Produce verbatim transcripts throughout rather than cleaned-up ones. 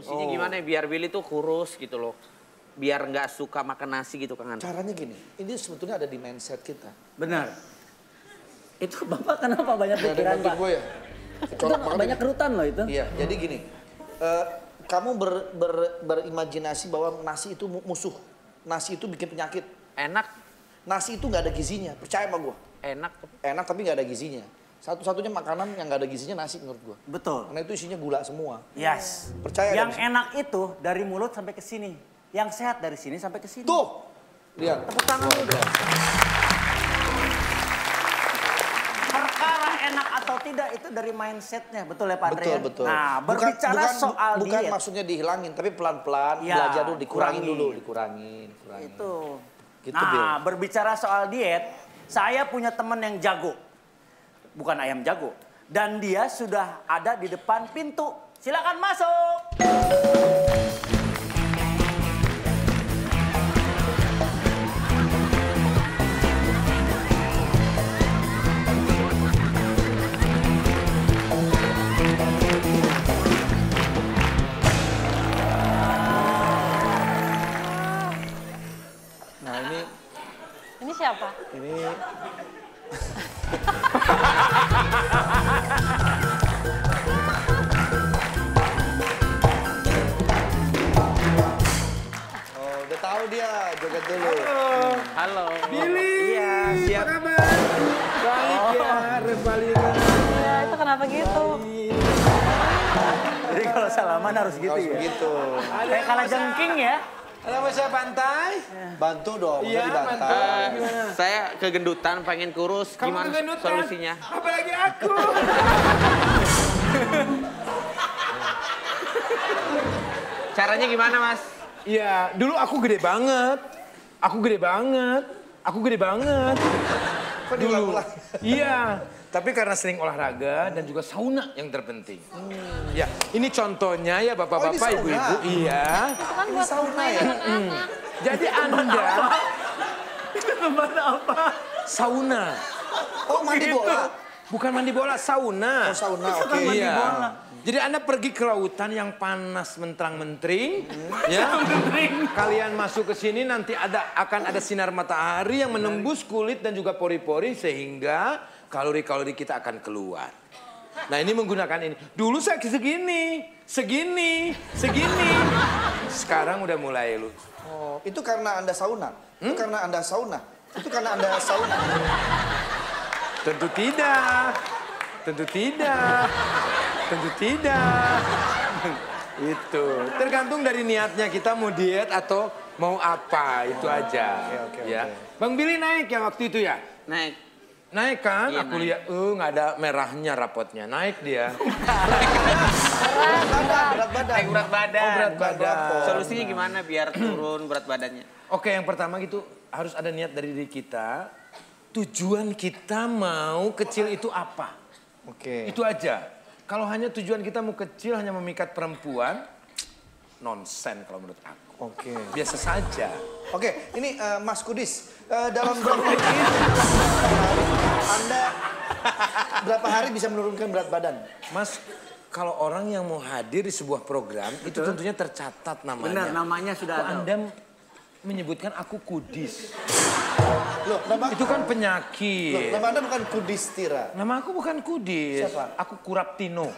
solusinya oh. gimana biar Willy tuh kurus gitu loh. Biar nggak suka makan nasi gitu Kang Andri. Caranya gini, ini sebetulnya ada di mindset kita. Benar. Itu Bapak kenapa banyak pikiran Pak? Gue ya? Itu banyak kerutan loh itu. Iya, jadi gini. Uh, kamu ber, ber, berimajinasi bahwa nasi itu musuh. Nasi itu bikin penyakit. Enak. Nasi itu nggak ada gizinya, percaya sama gue. Enak. Enak tapi nggak ada gizinya. Satu-satunya makanan yang nggak ada gizinya nasi menurut gue. Betul. Karena itu isinya gula semua. Yes. Percaya. Yang enak itu dari mulut sampai ke sini. Yang sehat dari sini sampai ke sini. Tuh. Lihat. Tepuk tangan dulu. Perkara enak atau tidak itu dari mindsetnya. Betul ya Pak Andre? Betul, betul. Nah, berbicara bukan, bukan, soal bukan diet. Bukan maksudnya dihilangin, tapi pelan-pelan ya, belajar dulu, dikurangin kurangin. dulu. Dikurangin, dikurangin. Itu. Gitu, nah, Bill. Berbicara soal diet, saya punya teman yang jago. Bukan ayam jago. Dan dia sudah ada di depan pintu. Silakan masuk. Nah ini... Ini siapa? Ini... Oh, udah tahu dia joget dulu. Halo. Halo. Billy. Iya, siap. Apa kabar? Baik oh. ya, Revalina. Ya, itu kenapa gitu? Jadi kalau salaman harus gitu harus ya? Gitu. Kayak kalah jengking ya? Ada saya bantai? Bantu dong, iya, dibantai. Uh, saya kegendutan, pengen kurus. Kamu gimana kegendutan? Solusinya? Apalagi aku. Caranya gimana, Mas? Iya, dulu aku gede banget. Aku gede banget. Aku gede banget. Kok dulu? Iya. Tapi karena sering olahraga dan juga sauna yang terpenting. Hmm. Ya, ini contohnya ya bapak-bapak, oh, ibu-ibu. Iya. Itu kan buat sauna ya. Hmm. Jadi Anda teman apa? Sauna. Oh, mandi gitu. Bola. Bukan mandi bola, sauna. Oh, sauna. Oke. Okay. Mandi iya. bola. Jadi Anda pergi ke lautan yang panas menterang-mentering, hmm. ya. Kalian masuk ke sini nanti ada akan ada sinar matahari yang menembus kulit dan juga pori-pori sehingga kalori-kalori kita akan keluar. Nah ini menggunakan ini. Dulu saya segini, segini, segini. Sekarang udah mulai lu. Oh, itu karena Anda sauna. Hmm? Itu karena Anda sauna. Itu karena Anda sauna. Tentu tidak. Tentu tidak. Tentu tidak. Itu tergantung dari niatnya kita mau diet atau mau apa, itu oh, aja. Okay, okay, ya. Okay. Bang Billy naik ya waktu itu ya? Naik. Naik kan? Iya, aku lihat, eh uh, nggak ada merahnya rapotnya. Naik dia. Berat badan. Naik berat badan. Oh, berat badan. Solusinya gimana biar turun berat badannya? Oke, yang pertama gitu harus ada niat dari diri kita. Tujuan kita mau kecil itu apa? Oke. Itu aja. Kalau hanya tujuan kita mau kecil, hanya memikat perempuan, nonsen kalau menurut aku. Oke. Biasa saja. Oke, ini uh, Mas Kudis. Uh, dalam berapa hari Anda berapa hari bisa menurunkan berat badan? Mas, kalau orang yang mau hadir di sebuah program, betul, itu tentunya tercatat namanya. Benar, namanya sudah ada. Anda menyebutkan aku Kudis. Loh, nama, itu kan penyakit. Loh, nama Anda bukan Kudis Tira. Nama aku bukan Kudis. Siapa? Aku Kuraptino.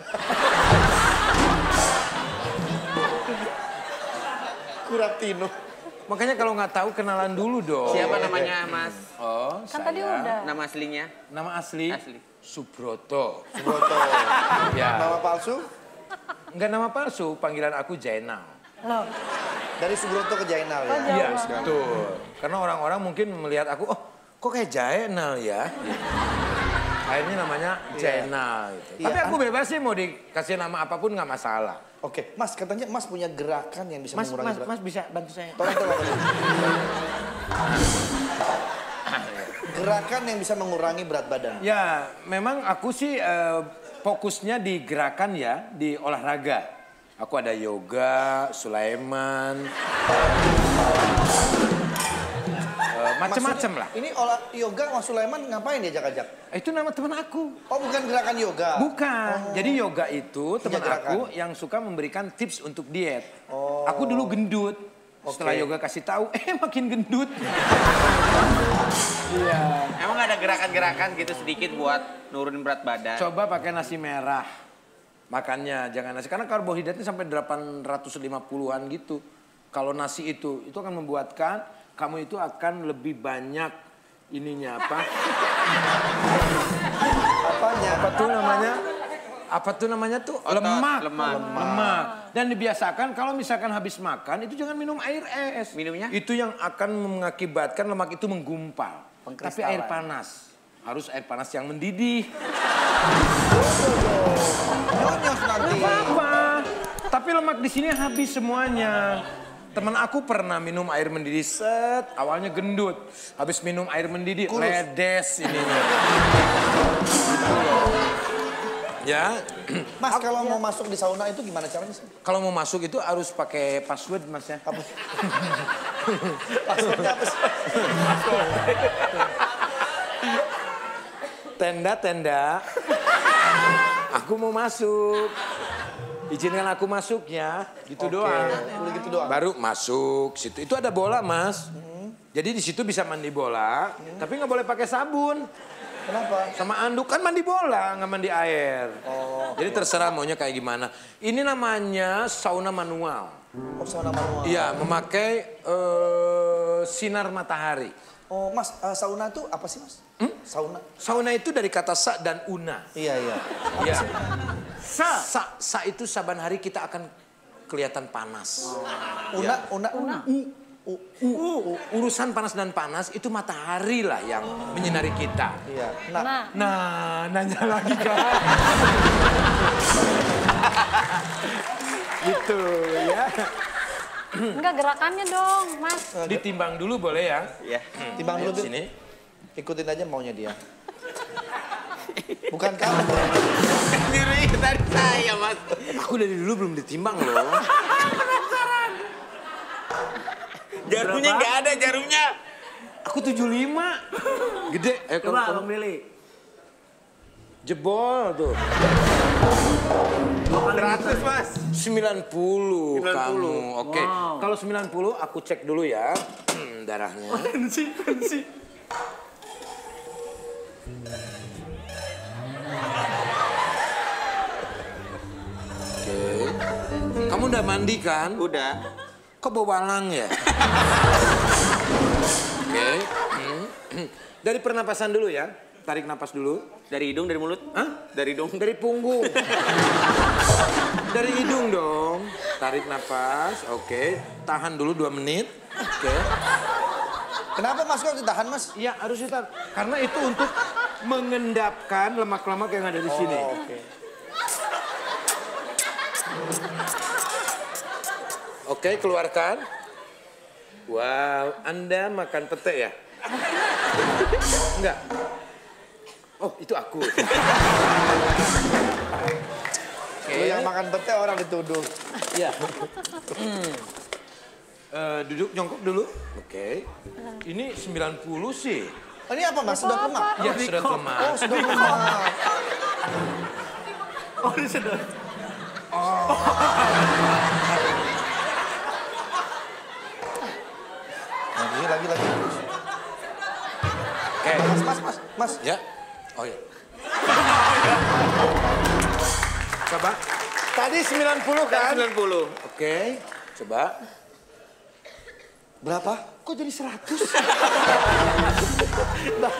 Kuraptino. Makanya kalau nggak tahu kenalan dulu dong. Siapa namanya Mas? Oh, kan saya. Tadi udah. Nama aslinya? Nama asli? Asli. Subroto. Subroto. Ya. Nama palsu? Enggak nama palsu, panggilan aku Jainal. Loh. Dari Subroto ke Jainal ya? Iya, oh, ya, betul. Karena orang-orang mungkin melihat aku, oh kok kayak Jainal ya? Akhirnya namanya Jainal. Iya. Gitu. Iya. Tapi aku bebas sih mau dikasih nama apapun nggak masalah. Oke, Mas katanya Mas punya gerakan yang bisa mas, mengurangi mas, berat. Mas bisa bantu saya? Tolong, tolong. Gerakan yang bisa mengurangi berat badan. Ya, memang aku sih uh, fokusnya di gerakan ya, di olahraga. Aku ada yoga, Sulaiman, uh, macam-macam lah. Ini olah yoga Mas Sulaiman ngapain dia ajak-ajak? Itu nama teman aku. Oh, bukan gerakan yoga? Bukan. Oh. Jadi yoga itu teman aku yang suka memberikan tips untuk diet. Oh. Aku dulu gendut. Okay. Setelah yoga kasih tahu, eh makin gendut. Iya. Emang ada gerakan-gerakan gitu sedikit buat nurunin berat badan? Coba pakai nasi merah. Makannya jangan nasi, karena karbohidratnya sampai delapan ratus lima puluhan gitu. Kalau nasi itu, itu akan membuatkan kamu itu akan lebih banyak ininya apa? Apanya? Apa tuh namanya? Apa tuh namanya tuh? Otot, lemak. Lemak. Lemak. Lemak. Dan dibiasakan kalau misalkan habis makan itu jangan minum air es. Minumnya? Itu yang akan mengakibatkan lemak itu menggumpal. Tapi air panas. Harus air panas yang mendidih. Nyonyos nanti. Apa-apa. Tapi lemak di sini habis semuanya. Teman aku pernah minum air mendidih, set, awalnya gendut. Habis minum air mendidih, kurus. Ledes ini. Ya. Mas, kalau ya. mau masuk di sauna itu gimana caranya sih? Kalau mau masuk itu harus pakai password, Mas, ya. Apa? Passwordnya apa sih? Tenda-tenda. Aku mau masuk. Izinkan aku masuk ya, gitu okay. doang. Udah gitu doang. Baru masuk situ. Itu ada bola, Mas. Hmm. Jadi di situ bisa mandi bola, hmm. tapi nggak boleh pakai sabun. Kenapa? Sama anduk, kan mandi bola, nggak mandi air. Oh. Jadi terserah maunya kayak gimana. Ini namanya sauna manual. Oh, sauna manual. Iya, memakai uh, sinar matahari. Oh, Mas, uh, sauna itu apa sih, Mas? Hmm? Sauna. Sauna itu dari kata sa dan una. Iya, iya. Iya. Sa. sa. Sa itu saban hari kita akan kelihatan panas. Oh. Una, ya. una, una. U, u, u, u. Urusan panas dan panas itu matahari lah yang oh. menyinari kita. Iya. Nah, nah, nah nanya lagi kan. Gitu, ya. Enggak, gerakannya dong, Mas. Ditimbang dulu boleh ya? Iya. Timbang dulu sini. Ikutin aja maunya dia. Bukan kamu. Sendiri tadi saya, Mas. Aku dari dulu belum ditimbang loh. Penasaran. Jarumnya nggak ada, jarumnya. Aku tujuh puluh lima. Gede. Eh, coba kamu milih. Jebol tuh. seratus, Mas. sembilan puluh, sembilan puluh. Kamu. Oke. Okay. Wow. Kalau sembilan puluh aku cek dulu ya. Hmm, darahnya. Tensi, tensi. Oke. Kamu udah mandi kan? Udah. Kok bawa walang ya? Oke. Hmm. Dari pernapasan dulu ya. Tarik napas dulu. Dari hidung, dari mulut? Hah? Dari hidung? Dari punggung. Dari hidung dong. Tarik nafas, oke. Okay. Tahan dulu dua menit, oke. Okay. Kenapa Mas kok ditahan, Mas? Iya, harus ditahan. Karena itu untuk mengendapkan lemak-lemak yang ada di sini. Oh, oke. Okay. Oke, okay, keluarkan. Wow, Anda makan pete ya? Enggak. Oh, itu aku. Okay. Lu yang makan pete orang dituduh. Iya. Hmm. Uh, duduk, jongkok dulu. Oke. Okay. Ini sembilan puluh sih. Oh, ini apa, Mas? Sedot lemak? Iya, sedot lemak. Oh, sedot lemak. Oh, ini sedot. Oh. Lagi, lagi, lagi. Oke. Okay. Mas, mas, mas, mas. Ya. Oh iya. Coba. Tadi sembilan puluh kan? sembilan puluh. Oke. Okay. Coba. Berapa? Kok jadi seratus?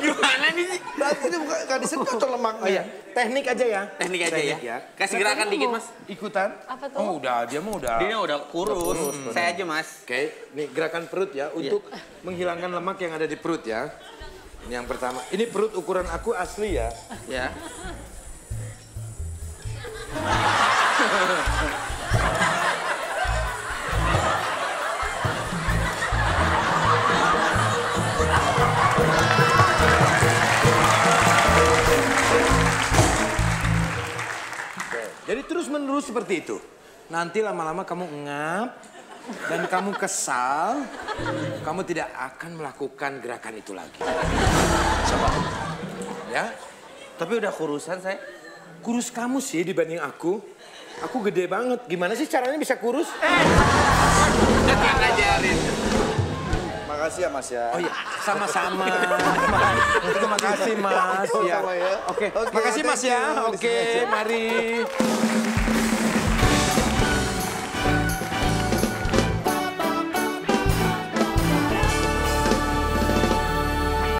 Gimana nih sih? Berarti ini bukan gak disentuh atau lemaknya. Oh iya. Teknik aja ya. Teknik aja Teknik ya. ya. Kasih gerakan nah, dikit, Mas. Ikutan. Apa tuh? Oh udah, dia mah udah. Dia udah kurus. Udah kurus. Hmm. Saya aja, Mas. Oke. Okay. Nih gerakan perut ya. Untuk iya. menghilangkan lemak yang ada di perut ya. Ini yang pertama. Ini perut ukuran aku asli ya. Ya. Jadi terus menerus seperti itu. Nanti lama-lama kamu ngap, dan kamu kesal, kamu tidak akan melakukan gerakan itu lagi. Coba. Ya? Tapi udah kurusan saya. Kurus kamu sih dibanding aku. Aku gede banget. Gimana sih caranya bisa kurus? Eh. Jangan ngajarin. Makasih ya, Mas ya. Oh iya, sama-sama. Terima kasih, Mas ya. Oke. Makasih, Mas ya. Oke, mari.